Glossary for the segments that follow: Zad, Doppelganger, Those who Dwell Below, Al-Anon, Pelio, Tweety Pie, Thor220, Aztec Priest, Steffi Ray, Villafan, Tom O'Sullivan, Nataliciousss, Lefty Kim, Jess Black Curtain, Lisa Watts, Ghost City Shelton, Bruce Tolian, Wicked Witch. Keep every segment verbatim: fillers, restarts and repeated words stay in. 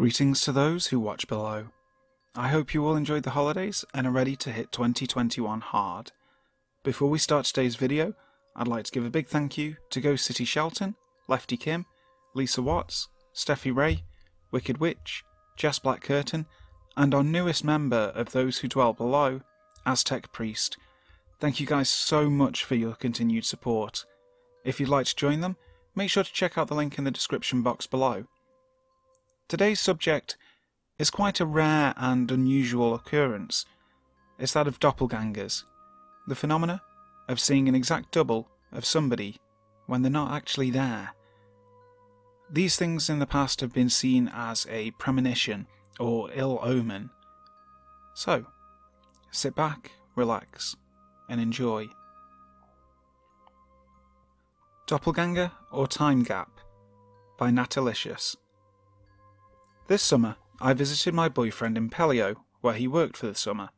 Greetings to those who watch below. I hope you all enjoyed the holidays and are ready to hit twenty twenty-one hard. Before we start today's video, I'd like to give a big thank you to Ghost City Shelton, Lefty Kim, Lisa Watts, Steffi Ray, Wicked Witch, Jess Black Curtain, and our newest member of Those Who Dwell Below, Aztec Priest. Thank you guys so much for your continued support. If you'd like to join them, make sure to check out the link in the description box below. Today's subject is quite a rare and unusual occurrence. It's that of doppelgangers, the phenomena of seeing an exact double of somebody when they're not actually there. These things in the past have been seen as a premonition or ill omen. So, sit back, relax, and enjoy. Doppelganger or Time Gap by Nataliciousss. This summer, I visited my boyfriend in Pelio, where he worked for the summer.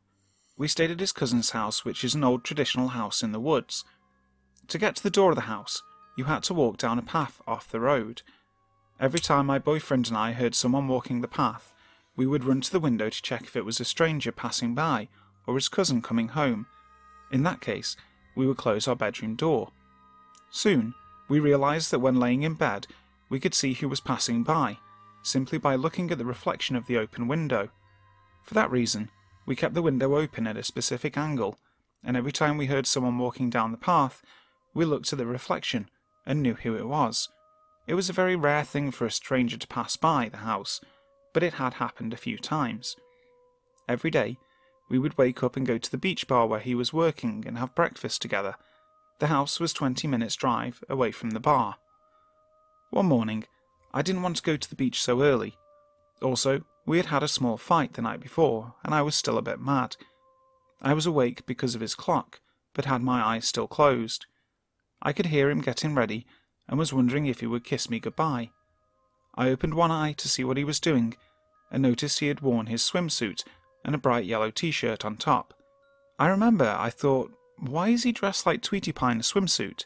We stayed at his cousin's house, which is an old traditional house in the woods. To get to the door of the house, you had to walk down a path off the road. Every time my boyfriend and I heard someone walking the path, we would run to the window to check if it was a stranger passing by or his cousin coming home. In that case, we would close our bedroom door. Soon, we realised that when laying in bed, we could see who was passing by, simply by looking at the reflection of the open window. For that reason, we kept the window open at a specific angle, and every time we heard someone walking down the path, we looked at the reflection and knew who it was. It was a very rare thing for a stranger to pass by the house, but it had happened a few times. Every day, we would wake up and go to the beach bar where he was working and have breakfast together. The house was twenty minutes drive away from the bar. One morning, I didn't want to go to the beach so early. Also, we had had a small fight the night before, and I was still a bit mad. I was awake because of his clock, but had my eyes still closed. I could hear him getting ready, and was wondering if he would kiss me goodbye. I opened one eye to see what he was doing, and noticed he had worn his swimsuit and a bright yellow t-shirt on top. I remember I thought, why is he dressed like Tweety Pie in a swimsuit?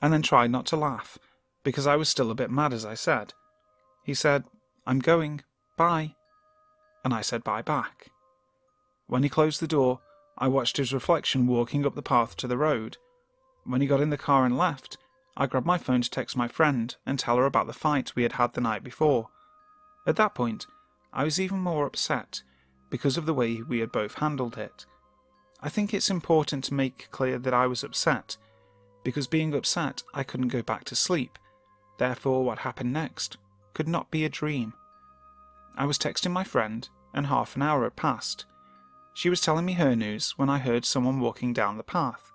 And then tried not to laugh, because I was still a bit mad as I said. He said, "I'm going, bye," and I said bye back. When he closed the door, I watched his reflection walking up the path to the road. When he got in the car and left, I grabbed my phone to text my friend and tell her about the fight we had had the night before. At that point, I was even more upset because of the way we had both handled it. I think it's important to make clear that I was upset, because being upset I couldn't go back to sleep, therefore what happened next could not be a dream. I was texting my friend and half an hour had passed. She was telling me her news when I heard someone walking down the path.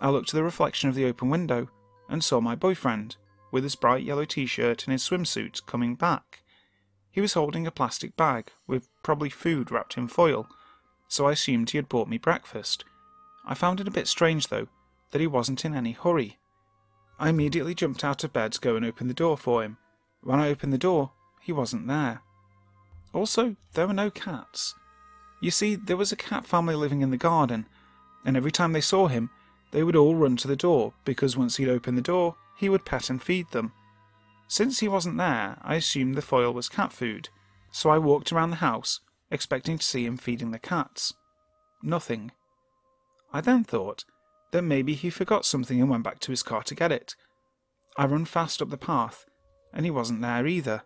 I looked at the reflection of the open window and saw my boyfriend, with his bright yellow t-shirt and his swimsuit, coming back. He was holding a plastic bag with probably food wrapped in foil, so I assumed he had bought me breakfast. I found it a bit strange, though, that he wasn't in any hurry. I immediately jumped out of bed to go and open the door for him. When I opened the door, he wasn't there. Also, there were no cats. You see, there was a cat family living in the garden, and every time they saw him, they would all run to the door, because once he'd open the door, he would pet and feed them. Since he wasn't there, I assumed the foil was cat food, so I walked around the house, expecting to see him feeding the cats. Nothing. I then thought that maybe he forgot something and went back to his car to get it. I ran fast up the path, and he wasn't there either.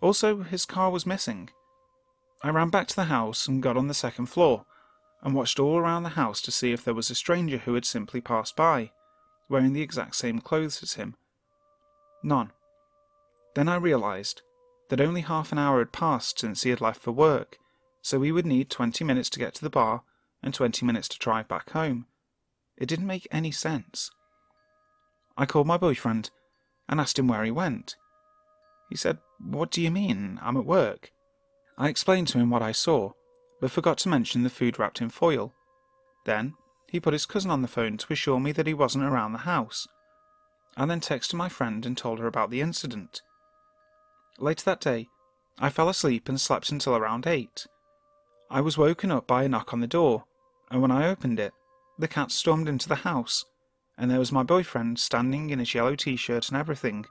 Also, his car was missing. I ran back to the house and got on the second floor, and watched all around the house to see if there was a stranger who had simply passed by, wearing the exact same clothes as him. None. Then I realised that only half an hour had passed since he had left for work, so we would need twenty minutes to get to the bar and twenty minutes to drive back home. It didn't make any sense. I called my boyfriend and asked him where he went. He said, "What do you mean? I'm at work." I explained to him what I saw, but forgot to mention the food wrapped in foil. Then, he put his cousin on the phone to assure me that he wasn't around the house. I then texted my friend and told her about the incident. Later that day, I fell asleep and slept until around eight. I was woken up by a knock on the door, and when I opened it, the cat stormed into the house, and there was my boyfriend standing in his yellow t-shirt and everything,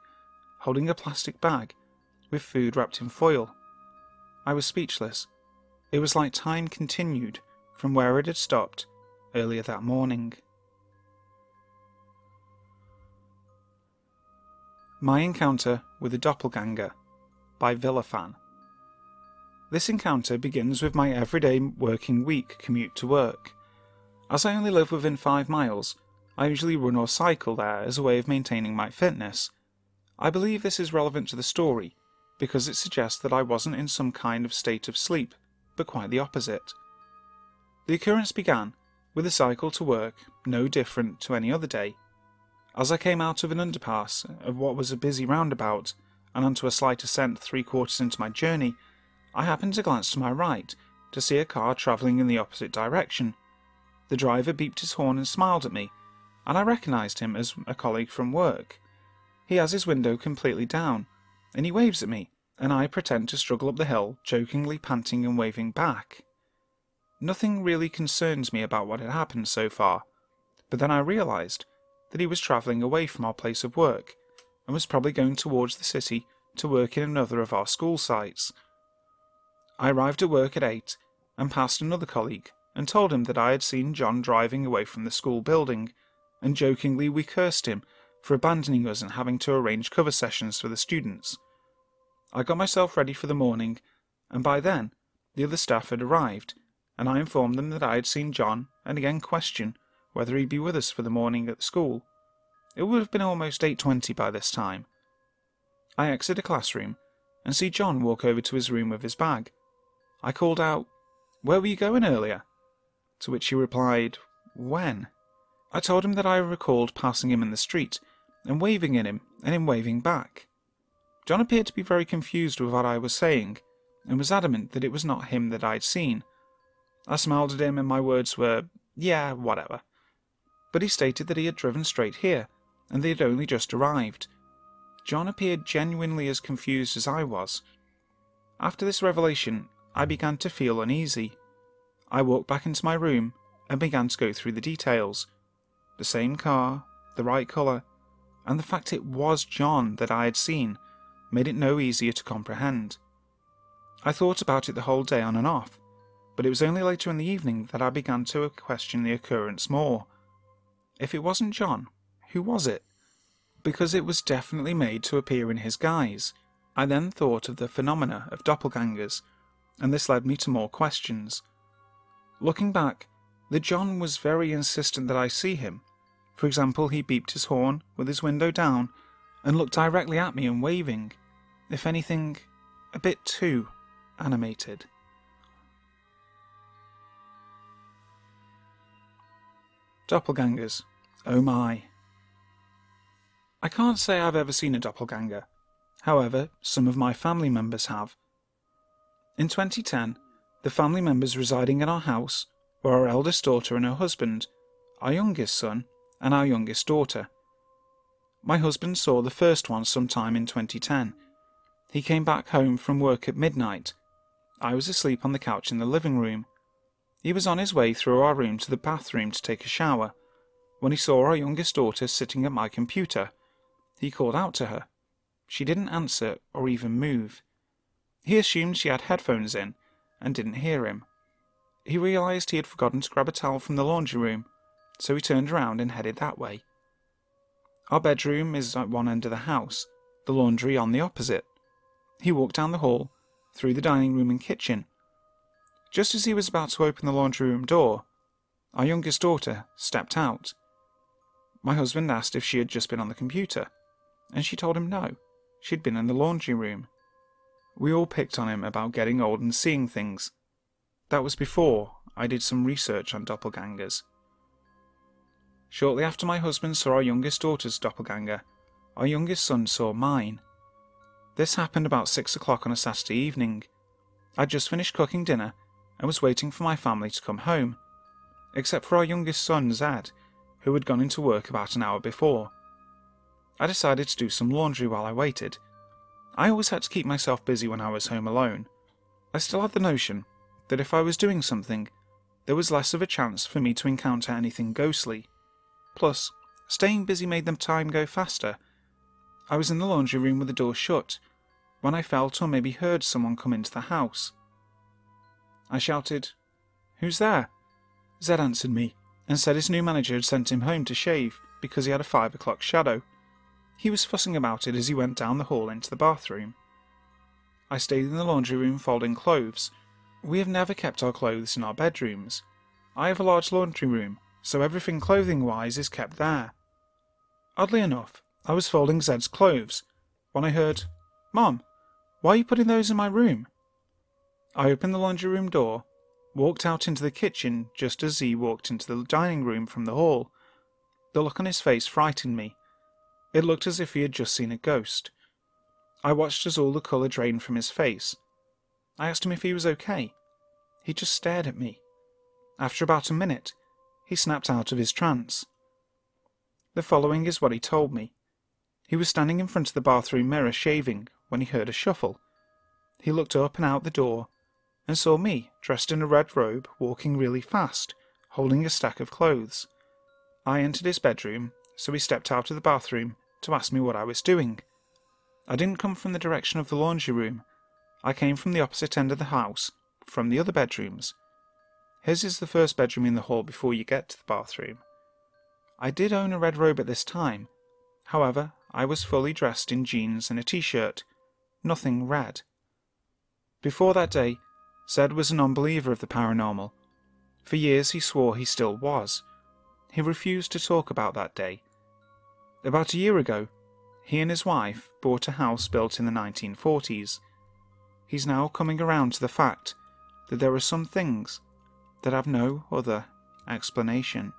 holding a plastic bag with food wrapped in foil, I was speechless. It was like time continued from where it had stopped earlier that morning. My encounter with a doppelganger by Villafan. This encounter begins with my everyday working week commute to work. As I only live within five miles, I usually run or cycle there as a way of maintaining my fitness. I believe this is relevant to the story, because it suggests that I wasn't in some kind of state of sleep, but quite the opposite. The occurrence began with a cycle to work, no different to any other day. As I came out of an underpass of what was a busy roundabout, and onto a slight ascent three quarters into my journey, I happened to glance to my right to see a car travelling in the opposite direction. The driver beeped his horn and smiled at me, and I recognised him as a colleague from work. He has his window completely down, and he waves at me, and I pretend to struggle up the hill, jokingly panting and waving back. Nothing really concerns me about what had happened so far, but then I realised that he was travelling away from our place of work, and was probably going towards the city to work in another of our school sites. I arrived at work at eight, and passed another colleague, and told him that I had seen John driving away from the school building, and jokingly we cursed him for abandoning us and having to arrange cover sessions for the students. I got myself ready for the morning, and by then the other staff had arrived, and I informed them that I had seen John, and again questioned whether he'd be with us for the morning at the school. It would have been almost eight twenty by this time. I exit a classroom, and see John walk over to his room with his bag. I called out, "Where were you going earlier?" To which he replied, "When?" I told him that I recalled passing him in the street, and waving at him, and him waving back. John appeared to be very confused with what I was saying, and was adamant that it was not him that I'd seen. I smiled at him, and my words were, "Yeah, whatever." But he stated that he had driven straight here, and they had only just arrived. John appeared genuinely as confused as I was. After this revelation, I began to feel uneasy. I walked back into my room, and began to go through the details. The same car, the right colour, and the fact it was John that I had seen made it no easier to comprehend. I thought about it the whole day on and off, but it was only later in the evening that I began to question the occurrence more. If it wasn't John, who was it? Because it was definitely made to appear in his guise. I then thought of the phenomena of doppelgangers, and this led me to more questions. Looking back, the John was very insistent that I see him. For example, he beeped his horn with his window down and looked directly at me and waving, if anything, a bit too animated. Doppelgangers. Oh my. I can't say I've ever seen a doppelganger. However, some of my family members have. In twenty ten, the family members residing in our house were our eldest daughter and her husband, our youngest son, and our youngest daughter. My husband saw the first one sometime in twenty ten. He came back home from work at midnight. I was asleep on the couch in the living room. He was on his way through our room to the bathroom to take a shower, when he saw our youngest daughter sitting at my computer. He called out to her. She didn't answer or even move. He assumed she had headphones in, and didn't hear him. He realised he had forgotten to grab a towel from the laundry room, so he turned around and headed that way. Our bedroom is at one end of the house, the laundry on the opposite. He walked down the hall, through the dining room and kitchen. Just as he was about to open the laundry room door, our youngest daughter stepped out. My husband asked if she had just been on the computer, and she told him no, she'd been in the laundry room. We all picked on him about getting old and seeing things. That was before I did some research on doppelgangers. Shortly after my husband saw our youngest daughter's doppelganger, our youngest son saw mine. This happened about six o'clock on a Saturday evening. I'd just finished cooking dinner and was waiting for my family to come home, except for our youngest son, Zad, who had gone into work about an hour before. I decided to do some laundry while I waited. I always had to keep myself busy when I was home alone. I still had the notion that if I was doing something, there was less of a chance for me to encounter anything ghostly. Plus, staying busy made the time go faster. I was in the laundry room with the door shut, when I felt or maybe heard someone come into the house. I shouted, "Who's there?" Zed answered me and said his new manager had sent him home to shave because he had a five o'clock shadow. He was fussing about it as he went down the hall into the bathroom. I stayed in the laundry room folding clothes. We have never kept our clothes in our bedrooms. I have a large laundry room, so everything clothing-wise is kept there. Oddly enough, I was folding Zed's clothes when I heard, "Mom, why are you putting those in my room?" I opened the laundry room door, walked out into the kitchen just as Z walked into the dining room from the hall. The look on his face frightened me. It looked as if he had just seen a ghost. I watched as all the colour drained from his face. I asked him if he was okay. He just stared at me. After about a minute, he snapped out of his trance. The following is what he told me. He was standing in front of the bathroom mirror shaving when he heard a shuffle. He looked up and out the door and saw me, dressed in a red robe, walking really fast, holding a stack of clothes. I entered his bedroom, so he stepped out of the bathroom to ask me what I was doing. I didn't come from the direction of the laundry room. I came from the opposite end of the house, from the other bedrooms. His is the first bedroom in the hall before you get to the bathroom. I did own a red robe at this time. However, I was fully dressed in jeans and a t-shirt. Nothing red. Before that day, Zed was a non-believer of the paranormal. For years he swore he still was. He refused to talk about that day. About a year ago, he and his wife bought a house built in the nineteen forties. He's now coming around to the fact that there are some things that have no other explanation.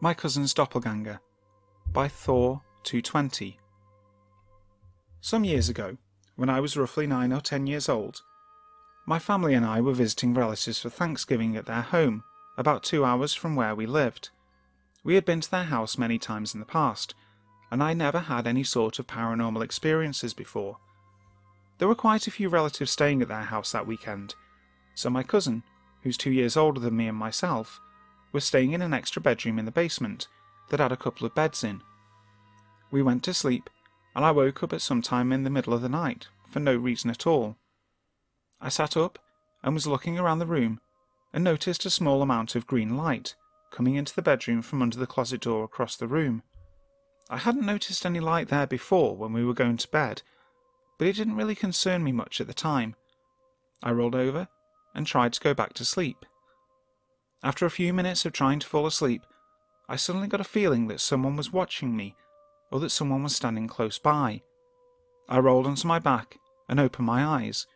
My Cousin's Doppelganger by Thor two twenty. Some years ago, when I was roughly nine or ten years old, my family and I were visiting relatives for Thanksgiving at their home, about two hours from where we lived. We had been to their house many times in the past, and I never had any sort of paranormal experiences before. There were quite a few relatives staying at their house that weekend, so my cousin, who's two years older than me and myself, was staying in an extra bedroom in the basement that had a couple of beds in. We went to sleep, and I woke up at some time in the middle of the night, for no reason at all. I sat up and was looking around the room and noticed a small amount of green light coming into the bedroom from under the closet door across the room. I hadn't noticed any light there before when we were going to bed, but it didn't really concern me much at the time. I rolled over and tried to go back to sleep. After a few minutes of trying to fall asleep, I suddenly got a feeling that someone was watching me or that someone was standing close by. I rolled onto my back and opened my eyes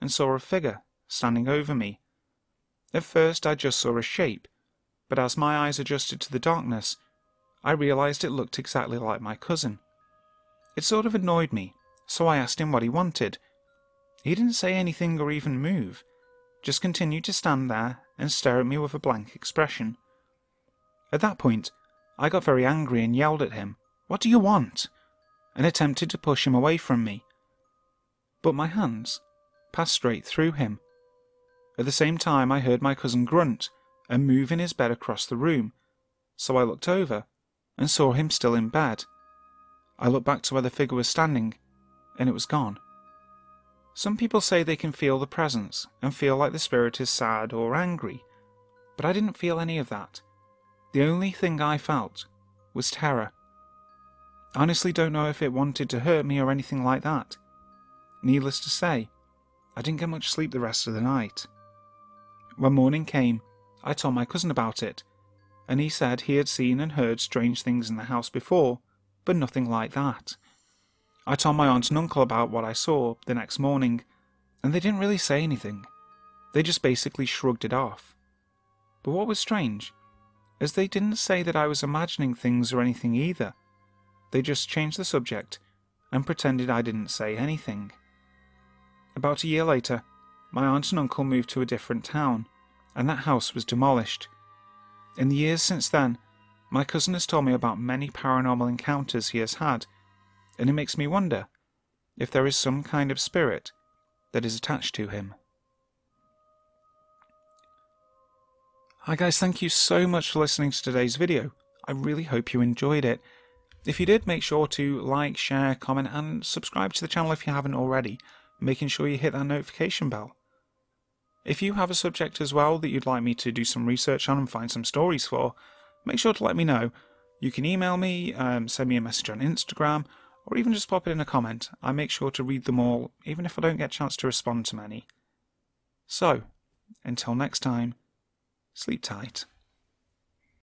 and saw a figure standing over me. At first I just saw a shape, but as my eyes adjusted to the darkness, I realised it looked exactly like my cousin. It sort of annoyed me, so I asked him what he wanted. He didn't say anything or even move, just continued to stand there and stare at me with a blank expression. At that point, I got very angry and yelled at him, "What do you want?" and attempted to push him away from me. But my hands passed straight through him. At the same time I heard my cousin grunt and move in his bed across the room, so I looked over and saw him still in bed. I looked back to where the figure was standing, and it was gone. Some people say they can feel the presence and feel like the spirit is sad or angry, but I didn't feel any of that. The only thing I felt was terror. I honestly don't know if it wanted to hurt me or anything like that. Needless to say, I didn't get much sleep the rest of the night. When morning came, I told my cousin about it, and he said he had seen and heard strange things in the house before, but nothing like that. I told my aunt and uncle about what I saw the next morning, and they didn't really say anything. They just basically shrugged it off. But what was strange is they didn't say that I was imagining things or anything either. They just changed the subject and pretended I didn't say anything. About a year later, my aunt and uncle moved to a different town, and that house was demolished. In the years since then, my cousin has told me about many paranormal encounters he has had, and it makes me wonder if there is some kind of spirit that is attached to him. Hi guys, thank you so much for listening to today's video. I really hope you enjoyed it. If you did, make sure to like, share, comment and subscribe to the channel if you haven't already, making sure you hit that notification bell. If you have a subject as well that you'd like me to do some research on and find some stories for, make sure to let me know. You can email me, um, send me a message on Instagram, or even just pop it in a comment. I make sure to read them all, even if I don't get a chance to respond to many. So, until next time, sleep tight.